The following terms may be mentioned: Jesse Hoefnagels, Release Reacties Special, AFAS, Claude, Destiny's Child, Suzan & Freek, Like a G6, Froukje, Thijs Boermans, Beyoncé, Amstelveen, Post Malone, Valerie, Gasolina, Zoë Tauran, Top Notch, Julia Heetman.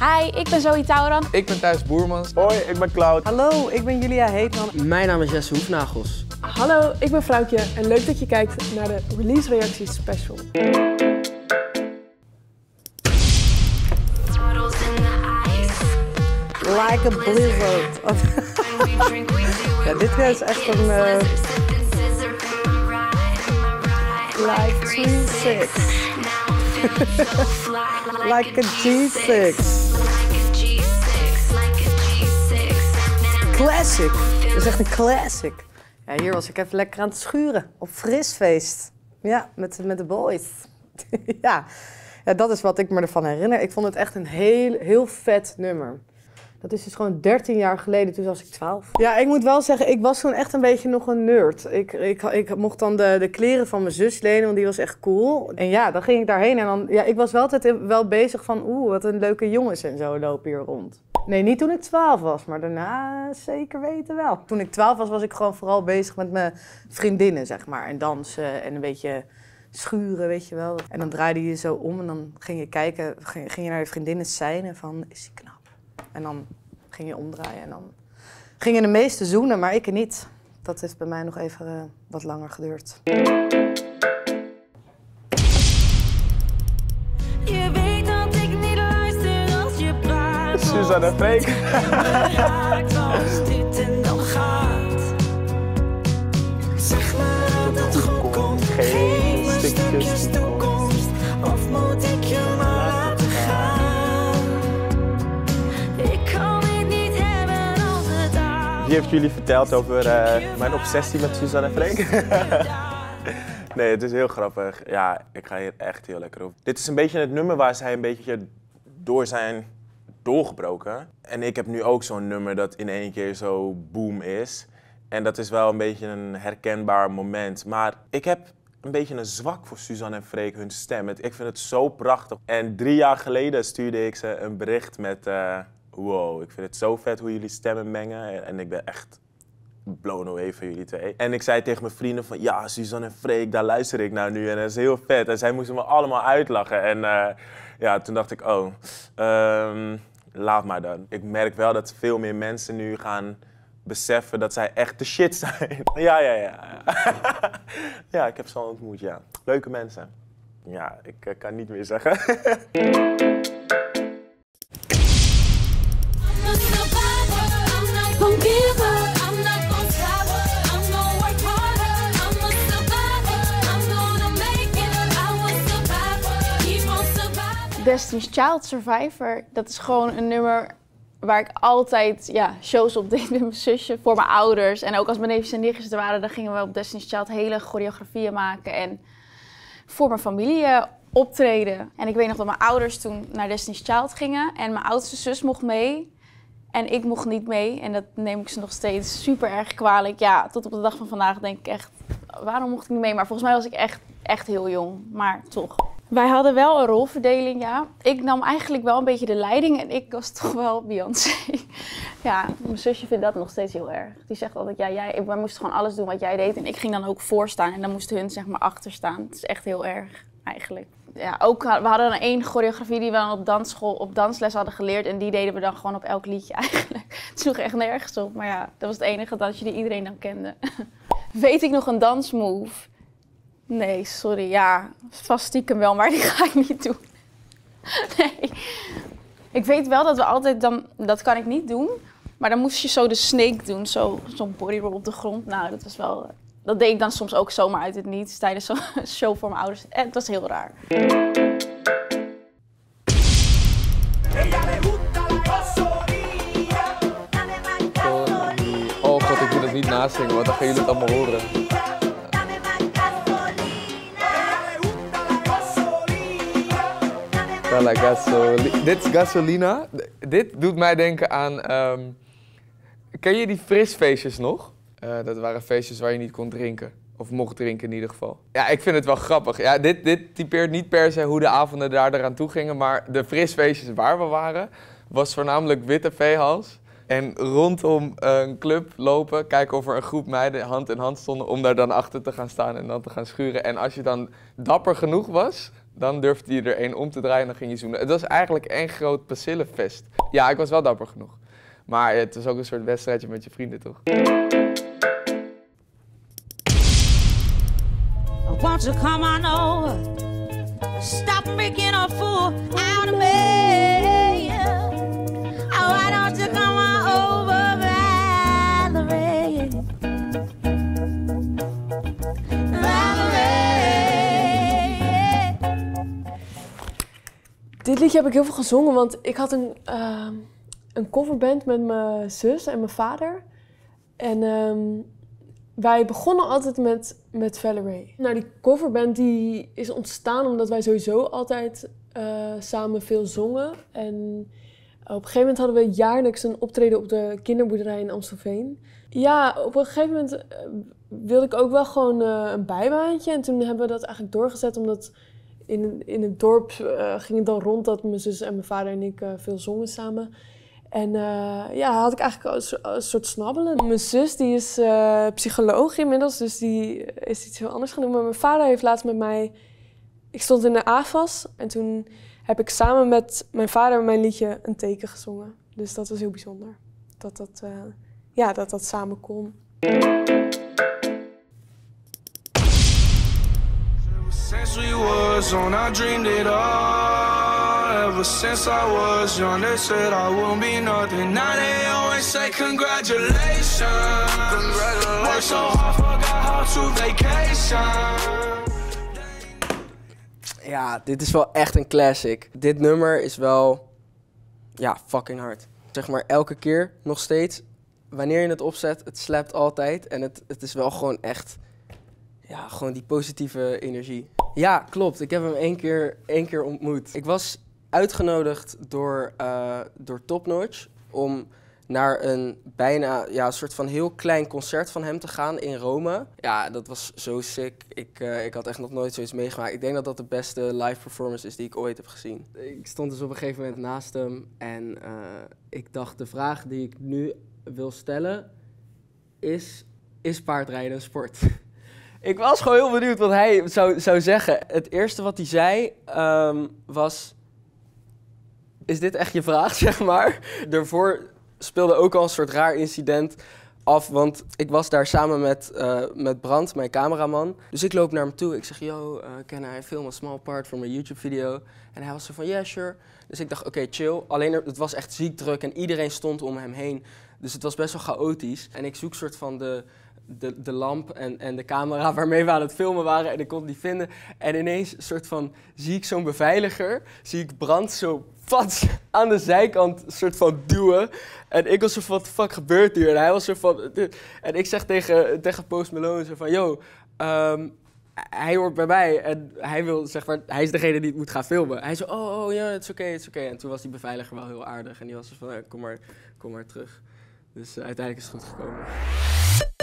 Hi, ik ben Zoë Tauran. Ik ben Thijs Boermans. Hoi, ik ben Cloud. Hallo, ik ben Julia Heetman. Mijn naam is Jesse Hoefnagels. Hallo, ik ben Froukje en leuk dat je kijkt naar de Release Reacties Special. Like a blizzard. Ja, dit is echt een... Like G6. Like a G6. Classic. Dat is echt een classic. Ja, hier was ik even lekker aan het schuren. Op frisfeest. Ja, met de boys. Ja. Ja, dat is wat ik me ervan herinner. Ik vond het echt een heel vet nummer. Dat is dus gewoon 13 jaar geleden, toen was ik 12. Ja, ik moet wel zeggen, ik was toen echt een beetje nog een nerd. Ik mocht dan de kleren van mijn zus lenen, want die was echt cool. En ja, dan ging ik daarheen en dan... Ja, ik was wel altijd wel bezig van... Oeh, wat een leuke jongens en zo lopen hier rond. Nee, niet toen ik 12 was, maar daarna zeker weten wel. Toen ik 12 was, was ik gewoon vooral bezig met mijn vriendinnen, zeg maar. En dansen en een beetje... schuren, weet je wel. En dan draaide je zo om en dan ging je kijken, ging je naar je vriendinnen seinen van, is die knap? En dan ging je omdraaien en dan gingen de meesten zoenen, maar ik niet. Dat heeft bij mij nog even wat langer geduurd. Je weet dat ik niet luister als je praat. Suzan en Freek. Zeg maar dat het goed komt. Stukjes toekomst, of moet ik je maar laten gaan? Ik kan het niet hebben als het aan. Wie heeft jullie verteld over mijn obsessie met Suzan en Freek? Nee, het is heel grappig. Ja, ik ga hier echt heel lekker op. Dit is een beetje het nummer waar zij een beetje door zijn doorgebroken. En ik heb nu ook zo'n nummer dat in één keer zo boom is. En dat is wel een beetje een herkenbaar moment. Maar ik heb... een beetje een zwak voor Suzan en Freek, hun stem. Ik vind het zo prachtig. En 3 jaar geleden stuurde ik ze een bericht met... wow, ik vind het zo vet hoe jullie stemmen mengen. En ik ben echt blown away van jullie twee. En ik zei tegen mijn vrienden van... ja, Suzan en Freek, daar luister ik naar nu. En dat is heel vet. En zij moesten me allemaal uitlachen. En ja, toen dacht ik, oh, laat maar dan. Ik merk wel dat veel meer mensen nu gaan... beseffen dat zij echt de shit zijn. Ja. Ja, ik heb ze al ontmoet, ja. Leuke mensen. Ja, ik kan niet meer zeggen. Destiny's Child, Survivor, dat is gewoon een nummer... waar ik altijd shows op deed met mijn zusje, voor mijn ouders. En ook als mijn neefjes en nichtjes er waren, dan gingen we op Destiny's Child hele choreografieën maken. En voor mijn familie optreden. En ik weet nog dat mijn ouders toen naar Destiny's Child gingen. En mijn oudste zus mocht mee. En ik mocht niet mee. En dat neem ik ze nog steeds super erg kwalijk. Ja, tot op de dag van vandaag denk ik echt, waarom mocht ik niet mee? Maar volgens mij was ik echt heel jong. Maar toch. Wij hadden wel een rolverdeling, ja. Ik nam eigenlijk wel een beetje de leiding en ik was toch wel Beyoncé. Ja, mijn zusje vindt dat nog steeds heel erg. Die zegt altijd, ja, wij moesten gewoon alles doen wat jij deed. En ik ging dan ook voorstaan en dan moesten hun zeg maar achter staan. Het is echt heel erg, eigenlijk. Ja, ook, we hadden dan 1 choreografie die we dan op dansschool, op dansles hadden geleerd. En die deden we dan gewoon op elk liedje eigenlijk. Het sloeg echt nergens op, maar ja, dat was het enige dansje die iedereen dan kende. Weet ik nog een dansmove? Nee, sorry, ja, vast stiekem wel, maar die ga ik niet doen. Nee. Ik weet wel dat we altijd dan, dat kan ik niet doen, maar dan moest je zo de snake doen, zo'n bodyroll op de grond. Nou, dat was wel, dat deed ik dan soms ook zomaar uit het niets tijdens zo'n show voor mijn ouders. En het was heel raar. Oh god, ik moet het niet nazingen, want dan gaan jullie het allemaal horen. Dit is Gasolina. Dit doet mij denken aan... ken je die frisfeestjes nog? Dat waren feestjes waar je niet kon drinken. Of mocht drinken in ieder geval. Ja, ik vind het wel grappig. Ja, dit typeert niet per se hoe de avonden daar eraan toe gingen. Maar de frisfeestjes waar we waren, was voornamelijk witte veehals. En rondom een club lopen, kijken of er een groep meiden hand in hand stonden... om daar dan achter te gaan staan en dan te gaan schuren. En als je dan dapper genoeg was... Dan durfde hij er één om te draaien en dan ging hij zoenen. Het was eigenlijk één groot persillenfest. Ja, ik was wel dapper genoeg. Maar het was ook een soort wedstrijdje met je vrienden, toch? Want to come on over. Stop making a fool out of me. Oh, why don't you come on over, Valerie? Valerie. Dit liedje heb ik heel veel gezongen, want ik had een coverband met mijn zus en mijn vader. En wij begonnen altijd met Valerie. Nou, die coverband die is ontstaan omdat wij sowieso altijd samen veel zongen. En op een gegeven moment hadden we jaarlijks een optreden op de kinderboerderij in Amstelveen. Ja, op een gegeven moment wilde ik ook wel gewoon een bijbaantje. En toen hebben we dat eigenlijk doorgezet omdat in het dorp ging het dan rond dat mijn zus en mijn vader en ik veel zongen samen. En ja, had ik eigenlijk een soort snabbelen. Mijn zus die is psycholoog inmiddels, dus die is iets heel anders gaan doen. Maar mijn vader heeft laatst met mij... Ik stond in de AFAS en toen heb ik samen met mijn vader mijn liedje Een Teken gezongen. Dus dat was heel bijzonder, dat samen kon. Ever since I was young, they said I won't be nothing. Now they always say congratulations. Worked so hard, forgot how to vacation. Ja, dit is wel echt een classic. Dit nummer is wel, ja, fucking hard. Zeg maar elke keer, nog steeds, wanneer je het opzet, het slapt altijd. En het is wel gewoon echt, ja, gewoon die positieve energie. Ja, klopt. Ik heb hem één keer ontmoet. Ik was uitgenodigd door Top Notch om naar een bijna, ja, een soort van heel klein concert van hem te gaan in Rome. Ja, dat was zo sick. Ik had echt nog nooit zoiets meegemaakt. Ik denk dat dat de beste live performance is die ik ooit heb gezien. Ik stond dus op een gegeven moment naast hem en ik dacht, de vraag die ik nu wil stellen is paardrijden een sport? Ik was gewoon heel benieuwd wat hij zou zeggen. Het eerste wat hij zei was... Is dit echt je vraag, zeg maar? Daarvoor speelde ook al een soort raar incident af. Want ik was daar samen met Brand, mijn cameraman. Dus ik loop naar hem toe. Ik zeg, yo, can I film a small part voor mijn YouTube-video? En hij was zo van, yeah, sure. Dus ik dacht, oké, chill. Alleen het was echt ziek druk en iedereen stond om hem heen. Dus het was best wel chaotisch. En ik zoek soort van de lamp en de camera waarmee we aan het filmen waren en ik kon het niet vinden. En ineens soort van zie ik zo'n beveiliger, zie ik Brand zo vats aan de zijkant soort van duwen. En ik was zo van, wat de fuck gebeurt hier? En hij was zo van... En ik zeg tegen Post Malone zo van, yo, hij hoort bij mij en hij wil, zeg maar, hij is degene die het moet gaan filmen. Hij zo, oh ja, het is oké, het is oké. En toen was die beveiliger wel heel aardig en die was zo van, kom maar terug. Dus uiteindelijk is het goed gekomen.